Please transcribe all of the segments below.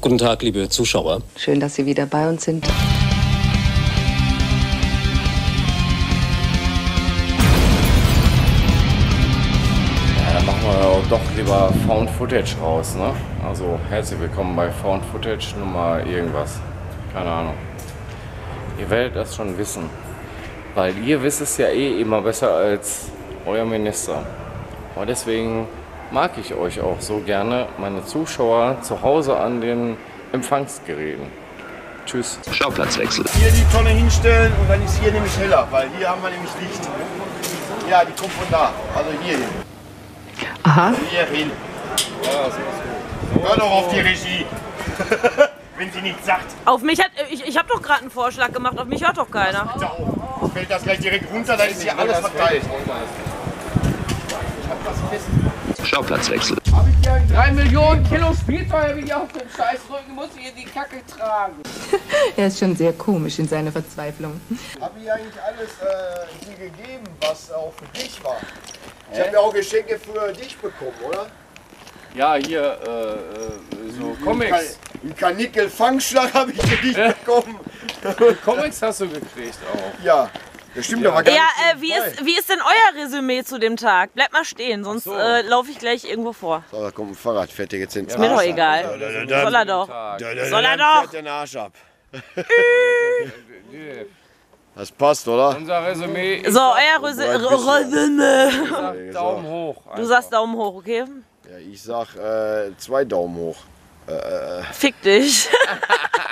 Guten Tag, liebe Zuschauer. Schön, dass Sie wieder bei uns sind. Doch lieber Found Footage raus, ne? Also herzlich willkommen bei Found Footage Nummer irgendwas. Keine Ahnung. Ihr werdet das schon wissen. Weil ihr wisst es ja eh immer besser als euer Minister. Aber deswegen mag ich euch auch so gerne, meine Zuschauer, zu Hause an den Empfangsgeräten. Tschüss. Schauplatzwechsel. Hier die Tonne hinstellen und dann ist hier nämlich heller, weil hier haben wir nämlich Licht. Ja, die kommt von da, also hier. Aha. Hier hin. Hör doch auf die Regie. Wenn sie nichts sagt. Auf mich hat. Ich habe doch gerade einen Vorschlag gemacht, auf mich hört doch keiner. Das fällt das gleich direkt runter, da ist hier alles verteilt. Ich hab was fest. Schauplatzwechsel. Hab ich hier 3 Millionen Kilo Spielfeuer wieder auf dem Scheißrücken, muss ich hier die Kacke tragen. Er ist schon sehr komisch in seiner Verzweiflung. Hab ich eigentlich alles hier gegeben, was auch für dich war? Ich habe ja auch Geschenke für dich bekommen, oder? Ja, hier, so Comics. Ein Kanickel-Fangschlag habe ich für dich bekommen. Comics hast du gekriegt auch. Ja, das stimmt ja. Aber gar nicht. Ja, wie ist denn euer Resümee zu dem Tag? Bleibt mal stehen, sonst so. Laufe ich gleich irgendwo vor. So, da kommt ein Fahrrad, fährt jetzt hin. Ja, ist mir doch egal. Soll er doch. Soll er doch. Fährt den Arsch ab. Das passt, oder? Unser Resümee. So, euer Resümee. Ich sag Daumen hoch. Einfach. Du sagst Daumen hoch, okay? Ja, ich sag 2 Daumen hoch. Fick dich.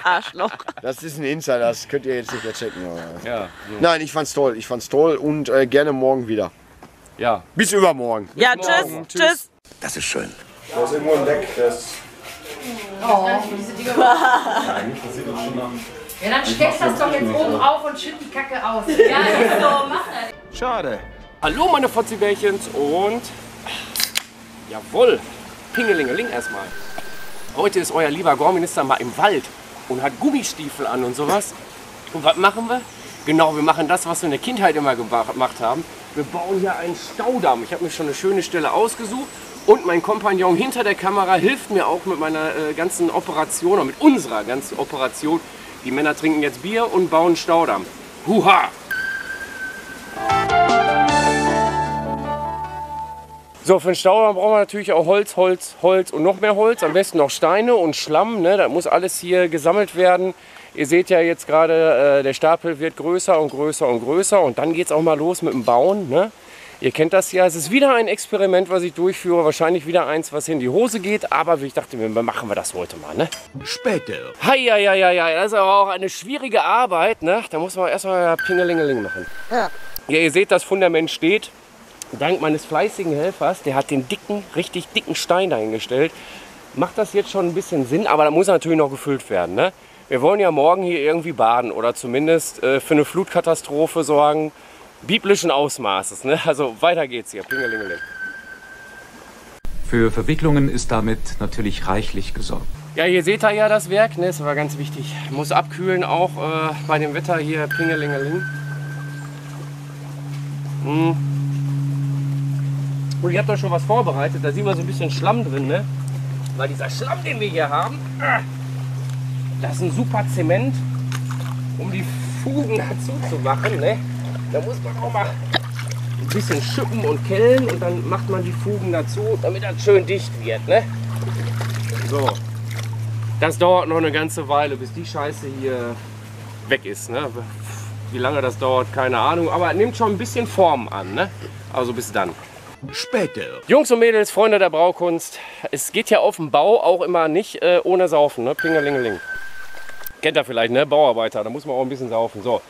Arschloch. Das ist ein Insider, das könnt ihr jetzt nicht mehr checken. Oder? Ja, so. Nein, ich fand's toll. Ich fand's toll und gerne morgen wieder. Ja. Bis übermorgen. Ja, bis morgen. Tschüss, tschüss. Das ist schön. Da ist irgendwo ein Deck. Oh. Ja, dann steckst das doch jetzt oben auf und schütt die Kacke aus. Ja, so, mach das. Schade. Hallo meine Fotzibärchens und... Jawohl, Pingelingeling erstmal. Heute ist euer lieber Goreminister mal im Wald und hat Gummistiefel an und sowas. Und was machen wir? Genau, wir machen das, was wir in der Kindheit immer gemacht haben. Wir bauen hier einen Staudamm. Ich habe mir schon eine schöne Stelle ausgesucht. Und mein Kompagnon hinter der Kamera hilft mir auch mit meiner ganzen Operation, oder mit unserer ganzen Operation. Die Männer trinken jetzt Bier und bauen Staudamm. Huha! So, für den Staudamm brauchen wir natürlich auch Holz, Holz, Holz und noch mehr Holz. Am besten noch Steine und Schlamm. Ne? Da muss alles hier gesammelt werden. Ihr seht ja jetzt gerade, der Stapel wird größer und größer und größer. Und dann geht es auch mal los mit dem Bauen. Ne? Ihr kennt das ja. Es ist wieder ein Experiment, was ich durchführe. Wahrscheinlich wieder eins, was in die Hose geht. Aber ich dachte, machen wir das heute mal, ne? Später. Heieieiei, das ist aber auch eine schwierige Arbeit, ne? Da muss man erstmal Pingelingeling machen. Ja. Ja, ihr seht, das Fundament steht. Dank meines fleißigen Helfers. Der hat den dicken, richtig dicken Stein dahingestellt. Macht das jetzt schon ein bisschen Sinn, aber da muss natürlich noch gefüllt werden, ne? Wir wollen ja morgen hier irgendwie baden oder zumindest für eine Flutkatastrophe sorgen. Biblischen Ausmaßes, ne? Also weiter geht's hier. Pingelingeling. Für Verwicklungen ist damit natürlich reichlich gesorgt. Ja, hier seht ihr ja das Werk, ne? Das war ganz wichtig. Muss abkühlen auch bei dem Wetter hier. Pingelingeling. Hm. Und ich habe da schon was vorbereitet. Da sieht man so ein bisschen Schlamm drin, ne? Weil dieser Schlamm, den wir hier haben, das ist ein super Zement, um die Fugen dazu zu machen, ne? Da muss man auch mal ein bisschen schippen und kellen und dann macht man die Fugen dazu, damit das schön dicht wird, ne? So. Das dauert noch eine ganze Weile, bis die Scheiße hier weg ist, ne? Wie lange das dauert, keine Ahnung, aber nimmt schon ein bisschen Form an, ne? Also bis dann. Später. Jungs und Mädels, Freunde der Braukunst, es geht ja auf dem Bau auch immer nicht ohne Saufen, ne? Pingelingeling. Kennt ihr vielleicht, ne? Bauarbeiter, da muss man auch ein bisschen saufen. So.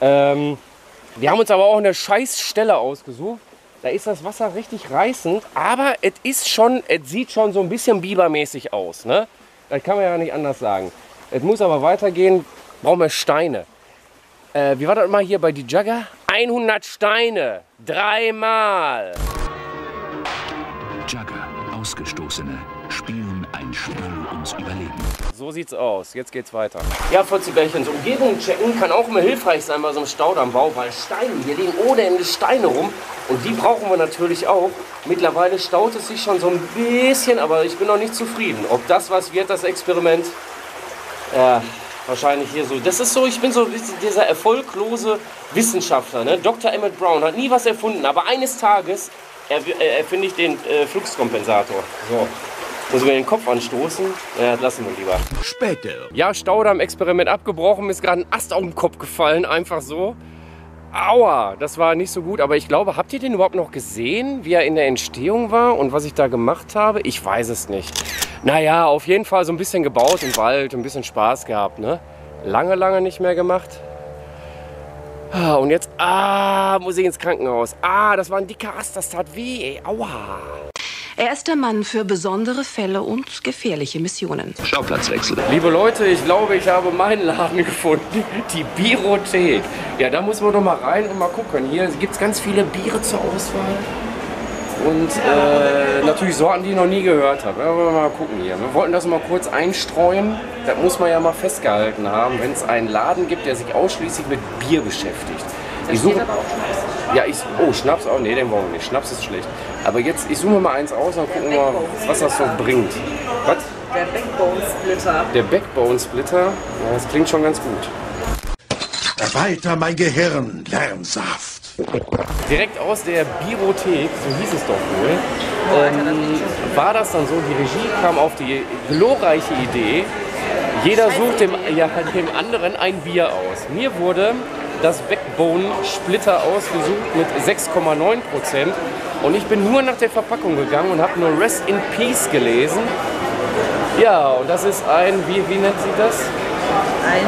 Wir haben uns aber auch eine Scheißstelle ausgesucht. Da ist das Wasser richtig reißend, aber es ist schon, es sieht schon so ein bisschen bibermäßig aus, ne? Das kann man ja nicht anders sagen. Es muss aber weitergehen, brauchen wir Steine. Wie war das mal hier bei die Jugger? 100 Steine, 3-mal. Jugger, Ausgestoßene, spielen ein Spiel. können uns überleben. So sieht's aus, jetzt geht's weiter. Ja, Fotzi-Bärchen, so Umgebung checken kann auch immer hilfreich sein bei so einem Staudammbau, weil Steine, hier liegen ohne Ende Steine rum und die brauchen wir natürlich auch. Mittlerweile staut es sich schon so ein bisschen, aber ich bin noch nicht zufrieden. Ob das was wird, das Experiment, wahrscheinlich hier so. Das ist so, ich bin so dieser erfolglose Wissenschaftler, ne? Dr. Emmett Brown hat nie was erfunden, aber eines Tages erfinde ich den Fluxkompensator. So. Muss ich mir den Kopf anstoßen? Ja, lassen wir lieber. Später. Ja, Staudamm-Experiment abgebrochen. Mir ist gerade ein Ast auf den Kopf gefallen, einfach so. Aua, das war nicht so gut. Aber ich glaube, habt ihr den überhaupt noch gesehen, wie er in der Entstehung war und was ich da gemacht habe? Ich weiß es nicht. Naja, auf jeden Fall so ein bisschen gebaut im Wald, ein bisschen Spaß gehabt, ne? Lange, lange nicht mehr gemacht. Und jetzt, muss ich ins Krankenhaus. Das war ein dicker Ast, das tat weh, ey. Aua. Er ist der Mann für besondere Fälle und gefährliche Missionen. Schauplatzwechsel. Liebe Leute, ich glaube, ich habe meinen Laden gefunden. Die Bierothek. Ja, da muss man doch mal rein und mal gucken. Hier gibt es ganz viele Biere zur Auswahl. Und natürlich Sorten, die ich noch nie gehört habe. Aber mal gucken hier. Wir wollten das mal kurz einstreuen. Das muss man ja mal festgehalten haben, wenn es einen Laden gibt, der sich ausschließlich mit Bier beschäftigt. Ich suche aber auch Schnaps. Ja, Schnaps auch. Nee, den wollen wir nicht. Schnaps ist schlecht. Aber jetzt, ich suche mal eins aus und gucken mal, was das so bringt. Was? Der Backbone Splitter. Der Backbone Splitter? Ja, das klingt schon ganz gut. Erweiter mein Gehirn, Lernsaft. Direkt aus der Bierothek, so hieß es doch wohl, war das dann so, die Regie kam auf die glorreiche Idee, jeder sucht dem anderen ein Bier aus. Mir wurde das Backbone-Splitter ausgesucht mit 6,9% und ich bin nur nach der Verpackung gegangen und habe nur Rest in Peace gelesen. Ja, und das ist ein, wie nennt sie das? Ein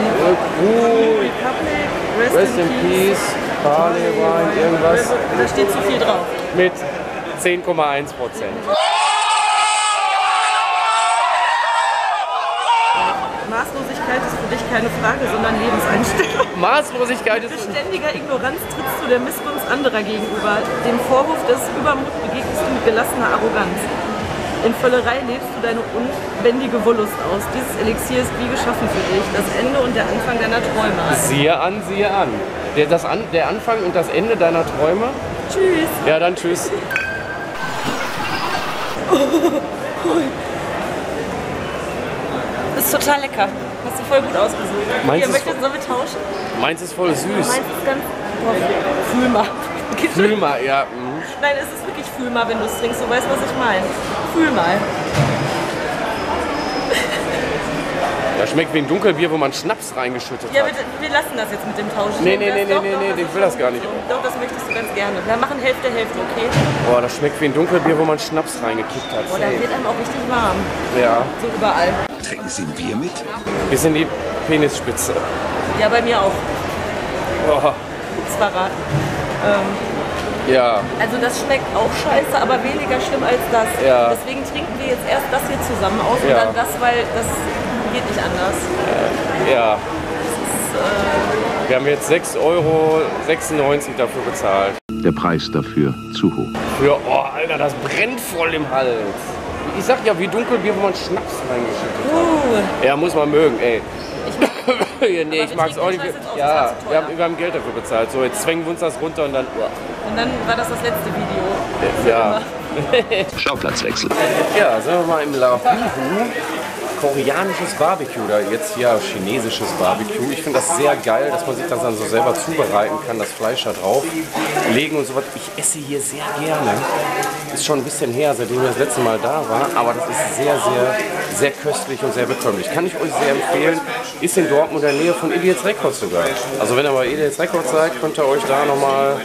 Rest in Peace, Barley-Wein, irgendwas. Da steht zu viel drauf. Mit 10,1%. Maßlosigkeit ist für dich keine Frage, sondern Lebenseinstellung. Maßlosigkeit ist... Mit beständiger Ignoranz trittst du der Missgunst anderer gegenüber. Dem Vorwurf des Übermuts begegnest du mit gelassener Arroganz. In Völlerei lebst du deine unbändige Wollust aus. Dieses Elixier ist wie geschaffen für dich. Das Ende und der Anfang deiner Träume. Siehe an, siehe an. Der Anfang und das Ende deiner Träume? Tschüss. Ja, dann tschüss. Das ist total lecker. Hast du voll gut ausgesucht. Meins ist voll... Sollen wir tauschen? Meins ist voll süß. Meins ist ganz... Fühlma. Fühlma, ja. Mhm. Nein, es ist wirklich Fühlma, wenn du es trinkst. Du weißt, was ich meine. Fühlma. Das schmeckt wie ein Dunkelbier, wo man Schnaps reingeschüttet hat. Ja, wir lassen das jetzt mit dem Tauschen. Nee, ich will das gar nicht. Doch, das möchtest du ganz gerne. Wir machen Hälfte, Hälfte, okay? Boah, das schmeckt wie ein Dunkelbier, wo man Schnaps reingekippt hat. Boah, da wird einem auch richtig warm. Ja. So überall. Trinken Sie ein Bier mit? Bis in die Penisspitze. Ja, bei mir auch. Boah. Nichts verraten. Ja. Also das schmeckt auch scheiße, aber weniger schlimm als das. Ja. Deswegen trinken wir jetzt erst das hier zusammen aus und dann das, weil das geht nicht anders. Ja. Das ist, wir haben jetzt 6,96 € dafür bezahlt. Der Preis dafür zu hoch. Oh, Alter, das brennt voll im Hals. Ich sag ja, wie Dunkelbier, wo man Schnaps reingeschüttet hat. Ja, muss man mögen, ey. Ich mag's auch nicht. Ja, wir haben Geld dafür bezahlt. So, jetzt zwängen wir uns das runter und dann... Und dann war das letzte Video. Ja. Schauplatzwechsel. Ja, sind wir mal im Labubu. Koreanisches Barbecue oder jetzt hier chinesisches Barbecue. Ich finde das sehr geil, dass man sich das dann so selber zubereiten kann, das Fleisch da drauf legen und sowas. Ich esse hier sehr gerne. Ist schon ein bisschen her, seitdem ich das letzte Mal da war, aber das ist sehr, sehr, sehr köstlich und sehr bekömmlich. Kann ich euch sehr empfehlen. Ist in Dortmund in der Nähe von Idiots Records sogar. Also wenn ihr bei Idiots Records seid, könnt ihr euch da nochmal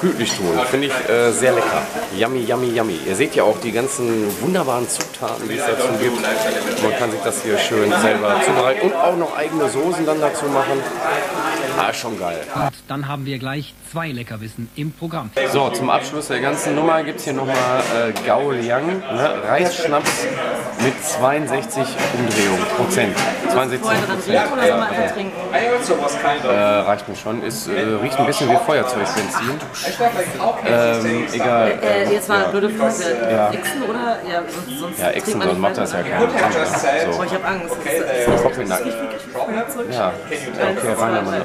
gütlich tun. Finde ich sehr lecker. Yummy, yummy, yummy. Ihr seht ja auch die ganzen wunderbaren Zutaten, die es dazu gibt. Man kann sich das hier schön selber zubereiten und auch noch eigene Soßen dann dazu machen. Ah, schon geil. Und dann haben wir gleich zwei Leckerbissen im Programm. So, zum Abschluss der ganzen Nummer gibt es hier nochmal Gao-Liang, ne? Reisschnaps mit 62 Umdrehungen, Prozent. 62%. Ja, reicht mir schon. Es riecht ein bisschen wie Feuerzeugbenzin. Egal. Jetzt war eine blöde Frage. Ja. Echsen oder? Ja, ja, Echsen, so ein Matter ist ja kein Problem. So. Oh, ich hab Angst. Kopfhinack. Ja, okay, rein damit.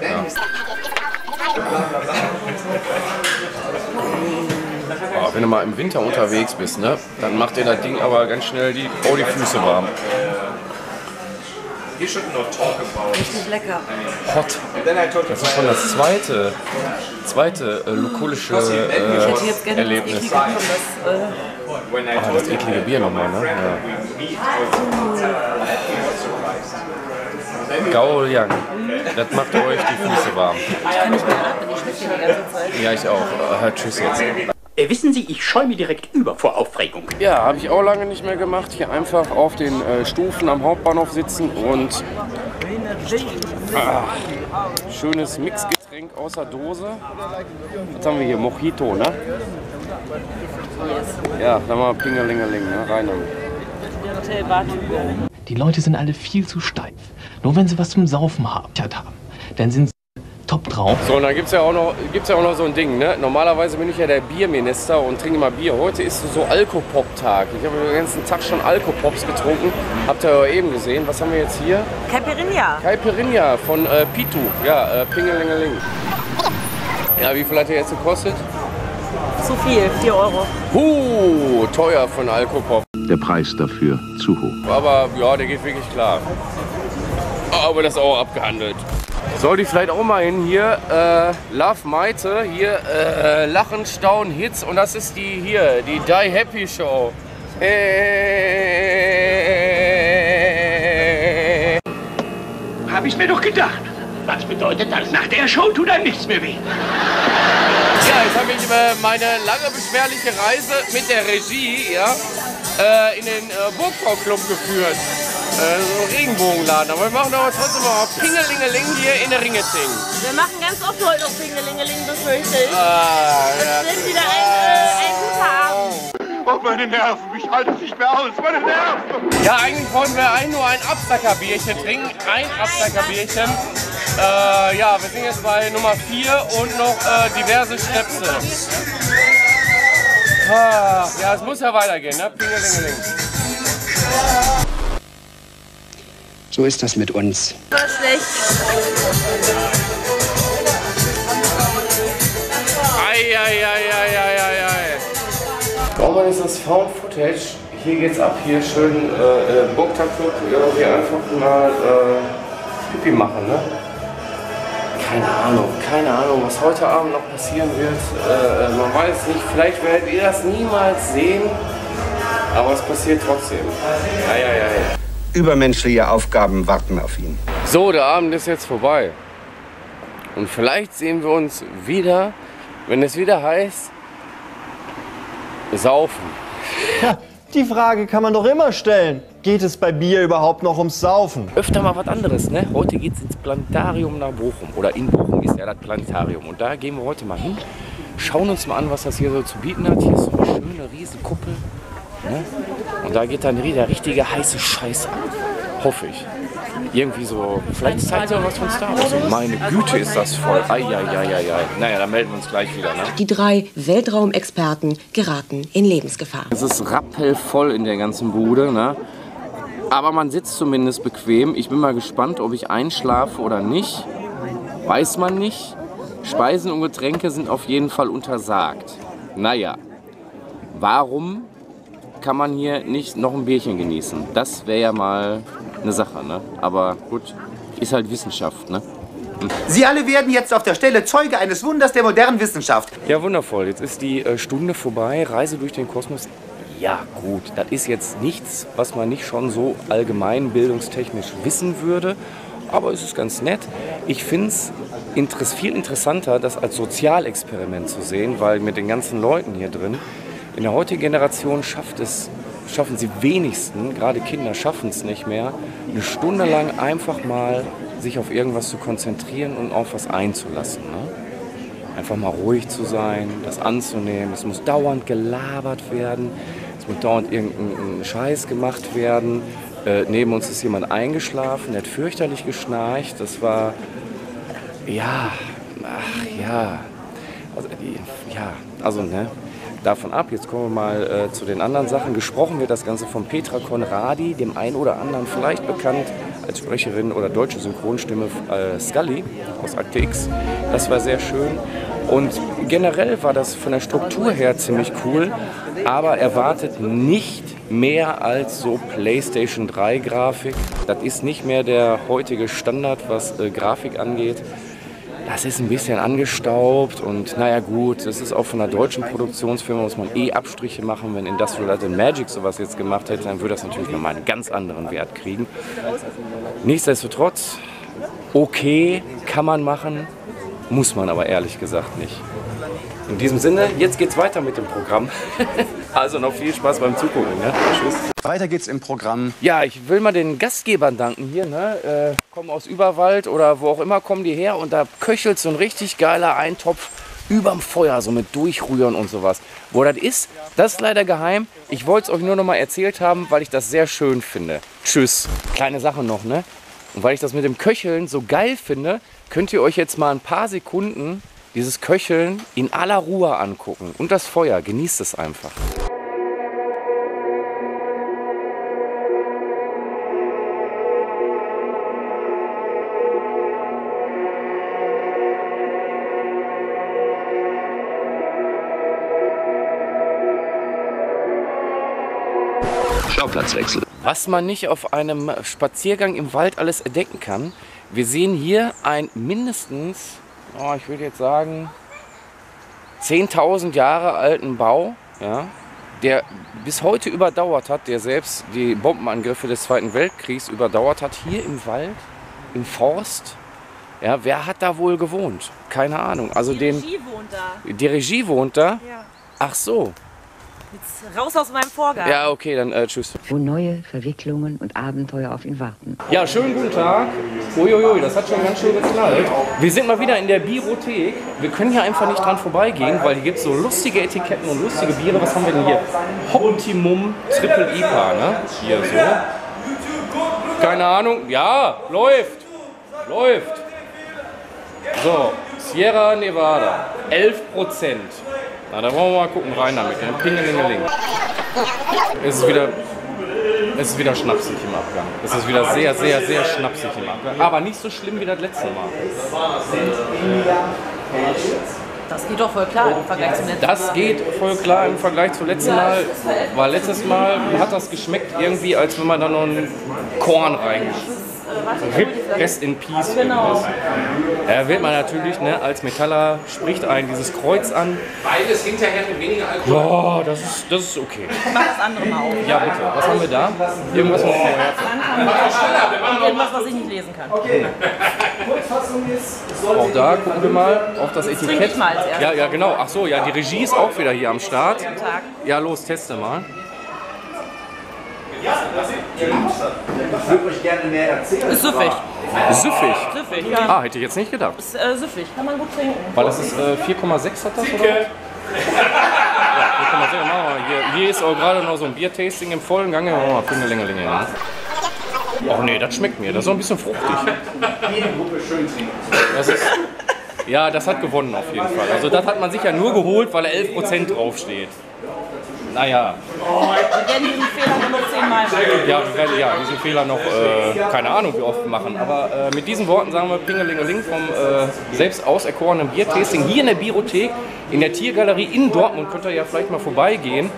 Oh, wenn du mal im Winter unterwegs bist, ne, dann macht dir das Ding aber ganz schnell die Füße warm. Richtig lecker. Hot. Das ist schon das zweite lukulische Erlebnis. Das eklige Bier nochmal, ne? Ja. Gao-Liang. Das macht euch die Füße warm. Ich kann nicht mehr ab, ich schmecke die ganze Zeit. Ja, ich auch. Tschüss jetzt. Wissen Sie, ich schäume direkt über vor Aufregung. Ja, habe ich auch lange nicht mehr gemacht. Hier einfach auf den Stufen am Hauptbahnhof sitzen und schönes Mixgetränk außer Dose. Was haben wir hier? Mojito, ne? Ja, dann mal Pingelingeling, ne? Rein damit. Die Leute sind alle viel zu steif. Nur wenn sie was zum Saufen haben, dann sind sie top drauf. So, und dann gibt es ja auch noch so ein Ding, ne? Normalerweise bin ich ja der Bierminister und trinke mal Bier. Heute ist so Alkopop-Tag. Ich habe den ganzen Tag schon Alkopops getrunken. Habt ihr ja eben gesehen. Was haben wir jetzt hier? Caipirinha. Caipirinha von Pitu. Ja, Pingelingeling. Ja, wie viel hat der jetzt gekostet? Zu viel, 4 Euro. Teuer für einen Alkopop. Der Preis dafür zu hoch. Aber ja, der geht wirklich klar. Aber das ist auch abgehandelt. Soll die vielleicht auch mal hin hier, Love Maite, hier Lachen, Staunen, Hits, und das ist die hier, die Die Happy Show. Hab ich mir doch gedacht. Was bedeutet das? Nach der Show tut einem nichts mehr weh. Ja, jetzt habe ich meine lange beschwerliche Reise mit der Regie, ja, in den Burgfrau-Club geführt. So ein Regenbogenladen, aber wir machen aber trotzdem mal Pingelingeling hier in der Ringeting. Wir machen ganz oft heute noch Pingelingeling, befürchte ich. Es wird wieder ein guter Abend. Oh, meine Nerven, ich halte es nicht mehr aus, meine Nerven! Ja, eigentlich wollten wir nur ein Absackerbierchen trinken, ein Absackerbierchen. Ja, wir sind jetzt bei Nummer 4 und noch diverse Schnäpse. Ja, es muss ja weitergehen, ne? Pingelingeling. So ist das mit uns. War schlecht. Ei, ei, ei, ei, ei, ei. Normal ist das Found Footage. Hier geht's ab. Hier schön Burgtag-Club. Hier einfach mal Pipi machen, ne? Keine Ahnung, was heute Abend noch passieren wird. Man weiß nicht. Vielleicht werdet ihr das niemals sehen. Aber es passiert trotzdem. Ei, ei, ei. Übermenschliche Aufgaben warten auf ihn. So, der Abend ist jetzt vorbei. Und vielleicht sehen wir uns wieder, wenn es wieder heißt, saufen. Ja, die Frage kann man doch immer stellen. Geht es bei Bier überhaupt noch ums Saufen? Öfter mal was anderes, ne? Heute geht's ins Planetarium nach Bochum. Oder in Bochum ist ja das Planetarium. Und da gehen wir heute mal hin, schauen uns mal an, was das hier so zu bieten hat. Hier ist so eine schöne Riesenkuppel. Ne? Und da geht dann der richtige heiße Scheiß ab. Hoffe ich. Irgendwie so, vielleicht zeigt ja was von Star Wars. Meine Güte, ist das voll. Eieieiei. Naja, dann melden wir uns gleich wieder. Ne? Die drei Weltraumexperten geraten in Lebensgefahr. Es ist rappelvoll in der ganzen Bude. Ne? Aber man sitzt zumindest bequem. Ich bin mal gespannt, ob ich einschlafe oder nicht. Weiß man nicht. Speisen und Getränke sind auf jeden Fall untersagt. Naja, warum kann man hier nicht noch ein Bierchen genießen? Das wäre ja mal eine Sache, ne? Aber gut, ist halt Wissenschaft, ne? Sie alle werden jetzt auf der Stelle Zeuge eines Wunders der modernen Wissenschaft. Ja, wundervoll. Jetzt ist die Stunde vorbei. Reise durch den Kosmos. Ja, gut. Das ist jetzt nichts, was man nicht schon so allgemein bildungstechnisch wissen würde. Aber es ist ganz nett. Ich finde es viel interessanter, das als Sozialexperiment zu sehen, weil mit den ganzen Leuten hier drin, in der heutigen Generation schaffen sie wenigsten, gerade Kinder schaffen es nicht mehr, eine Stunde lang einfach mal sich auf irgendwas zu konzentrieren und auf was einzulassen. Ne? Einfach mal ruhig zu sein, das anzunehmen. Es muss dauernd gelabert werden, es muss dauernd irgendein Scheiß gemacht werden. Neben uns ist jemand eingeschlafen, der hat fürchterlich geschnarcht. Das war, ja, ach ja, also, ja, also, ne. Davon ab, jetzt kommen wir mal zu den anderen Sachen. Gesprochen wird das Ganze von Petra Conradi, dem einen oder anderen vielleicht bekannt als Sprecherin oder deutsche Synchronstimme Scully aus Akte X. Das war sehr schön und generell war das von der Struktur her ziemlich cool, aber erwartet nicht mehr als so PlayStation 3 Grafik. Das ist nicht mehr der heutige Standard, was Grafik angeht. Das ist ein bisschen angestaubt und naja gut, das ist auch von einer deutschen Produktionsfirma, muss man eh Abstriche machen. Wenn Industrial Light & Magic sowas jetzt gemacht hätte, dann würde das natürlich nochmal einen ganz anderen Wert kriegen. Nichtsdestotrotz, okay, kann man machen, muss man aber ehrlich gesagt nicht. In diesem Sinne, jetzt geht's weiter mit dem Programm. Also noch viel Spaß beim Zugucken. Ne? Tschüss. Weiter geht's im Programm. Ja, ich will mal den Gastgebern danken hier. Ne? Kommen aus Überwald oder wo auch immer kommen die her. Und da köchelt so ein richtig geiler Eintopf überm Feuer, so mit Durchrühren und sowas. Wo das ist leider geheim. Ich wollte es euch nur noch mal erzählt haben, weil ich das sehr schön finde. Tschüss. Kleine Sache noch, ne? Und weil ich das mit dem Köcheln so geil finde, könnt ihr euch jetzt mal ein paar Sekunden dieses Köcheln in aller Ruhe angucken und das Feuer, genießt es einfach. Schauplatzwechsel. Was man nicht auf einem Spaziergang im Wald alles entdecken kann, wir sehen hier ein mindestens, oh, ich würde jetzt sagen, 10.000 Jahre alten Bau, ja, der bis heute überdauert hat, der selbst die Bombenangriffe des Zweiten Weltkriegs überdauert hat, hier im Wald, im Forst. Ja, wer hat da wohl gewohnt? Keine Ahnung. Also die Regie wohnt da. Die Regie wohnt da? Ja. Ach so. Jetzt raus aus meinem Vorgarten. Ja, okay, dann tschüss. Wo neue Verwicklungen und Abenteuer auf ihn warten. Ja, schönen guten Tag. Uiuiui, das hat schon ganz schön geknallt. Wir sind mal wieder in der Bierothek. Wir können hier einfach nicht dran vorbeigehen, weil hier gibt es so lustige Etiketten und lustige Biere. Was haben wir denn hier? Optimum Triple IPA, ne? Hier so. Keine Ahnung. Ja, läuft. Läuft. So, Sierra Nevada. 11%. Na, da wollen wir mal gucken, rein damit, ne? Pingelingeling. Es ist wieder schnapsig im Abgang. Es ist wieder sehr, sehr, sehr schnapsig im Abgang. Aber nicht so schlimm wie das letzte Mal. Das geht doch voll klar im Vergleich zum letzten Mal. Das geht voll klar im Vergleich zum letzten Mal. Weil letztes Mal hat das geschmeckt irgendwie, als wenn man da noch ein Korn reingeschmissen. RIP, Rest in Peace. Genau. Da wird man natürlich, ne, als Metaller spricht einen dieses Kreuz an. Beides hinterher mit weniger Alkohol. Ja, das ist okay. Mach das andere mal auf. Ja, bitte. Was haben wir da? Irgendwas mit dem Herzen. Irgendwas, was ich nicht lesen kann. Okay. Auch da gucken wir mal auf das Etikett. Trink ich mal als erstes. Ja, genau. Ach so, ja, die Regie ist auch wieder hier am Start. Ja, los, teste mal. Ich würde euch gerne mehr erzählen. Ist süffig. Süffig? Süffig, ja. Ah, hätte ich jetzt nicht gedacht. Ist süffig, kann man gut trinken. Weil das ist 4,6 hat das, oder? Ja, 4,6. Hier ist auch gerade noch so ein Biertasting im vollen Gange. Machen wir mal Pingelingeling. Oh nee, das schmeckt mir. Das ist so ein bisschen fruchtig. Das ist, ja, das hat gewonnen auf jeden Fall. Also das hat man sich ja nur geholt, weil da 11% draufsteht. Naja. Wir werden diesen Fehler noch 10-mal machen. Ja, wir werden diesen Fehler noch, keine Ahnung wie oft machen. Aber mit diesen Worten sagen wir Pingelingeling vom selbst auserkorenen Biertasting hier in der Bierothek, in der Tiergalerie in Dortmund. Könnt ihr ja vielleicht mal vorbeigehen.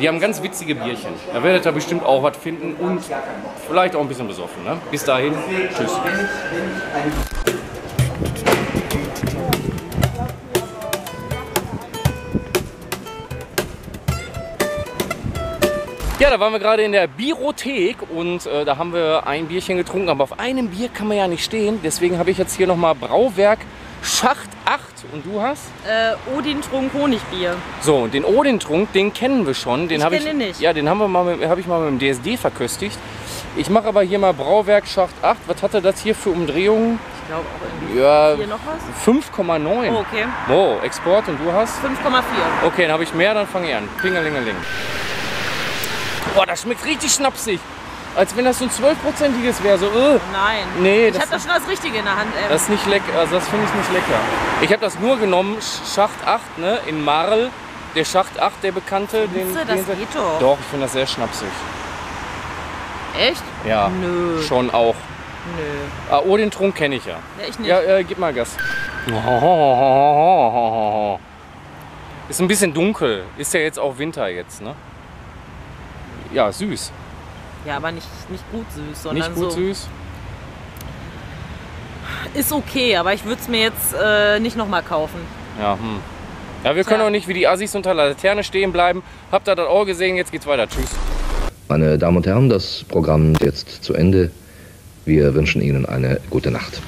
Die haben ganz witzige Bierchen. Da werdet ihr bestimmt auch was finden und vielleicht auch ein bisschen besoffen. Ne? Bis dahin, tschüss. Ja, da waren wir gerade in der Bierothek und da haben wir ein Bierchen getrunken, aber auf einem Bier kann man ja nicht stehen. Deswegen habe ich jetzt hier nochmal Brauwerk Schacht 8 und du hast? Odintrunk Honigbier. So, den Odintrunk, den kennen wir schon. Den habe ich nicht. Ja, den habe ich mal mit dem DSD verköstigt. Ich mache aber hier mal Brauwerk Schacht 8. Was hatte das hier für Umdrehungen? Ich glaube auch irgendwie. Ja, hier noch was? 5,9. Oh, okay. Wow, Export und du hast? 5,4. Okay, dann habe ich mehr, dann fange ich an. Klingelingeling. Boah, das schmeckt richtig schnapsig. Als wenn das so ein 12%iges wäre, so Nein. Nee, ich habe da schon das Richtige in der Hand, ey. Das ist nicht lecker, also das finde ich nicht lecker. Ich habe das nur genommen, Schacht 8, ne, in Marl. Der Schacht 8, der bekannte. Das geht doch. Doch, ich finde das sehr schnapsig. Echt? Ja, nö. Schon auch. Nö. Ah, oh, den Trunk kenne ich ja. Ja, ich nicht. Ja, gib mal Gas. Ist ein bisschen dunkel. Ist ja jetzt auch Winter jetzt, ne? Ja, süß. Ja, aber nicht gut süß, sondern nicht gut so süß. Ist okay, aber ich würde es mir jetzt nicht nochmal kaufen. Ja, ja, wir können auch nicht wie die Assis unter der Laterne stehen bleiben. Habt ihr das auch gesehen? Jetzt geht's weiter. Tschüss. Meine Damen und Herren, das Programm ist jetzt zu Ende. Wir wünschen Ihnen eine gute Nacht.